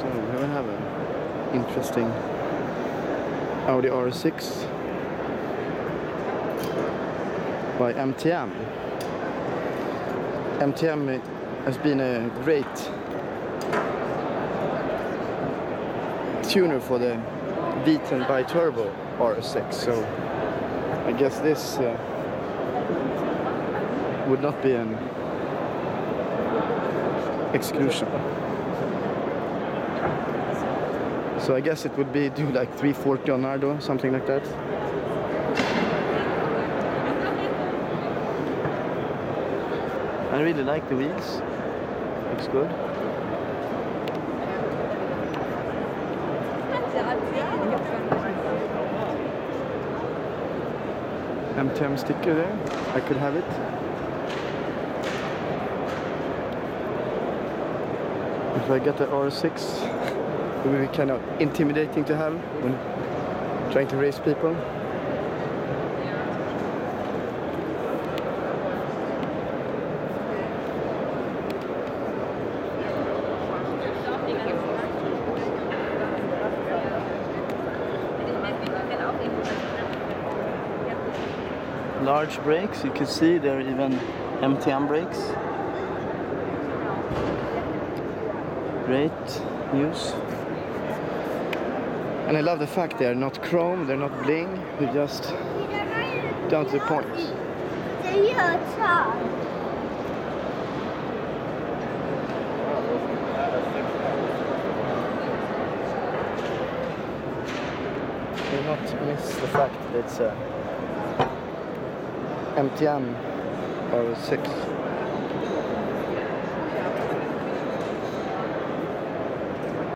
So here we have an interesting Audi RS6 by MTM. MTM has been a great tuner for the V10 bi-turbo RS6, so I guess this would not be an exclusion. So I guess it would be do like 340 on Nardo, something like that. I really like the wheels, looks good. MTM sticker there, I could have it. If I get the RS6, it would be kind of intimidating to have when trying to race people. Large brakes, you can see they're even MTM brakes. Great news. And I love the fact they're not chrome, they're not bling, they're just down to the point. Do not miss the fact that it's a MTM or a 6.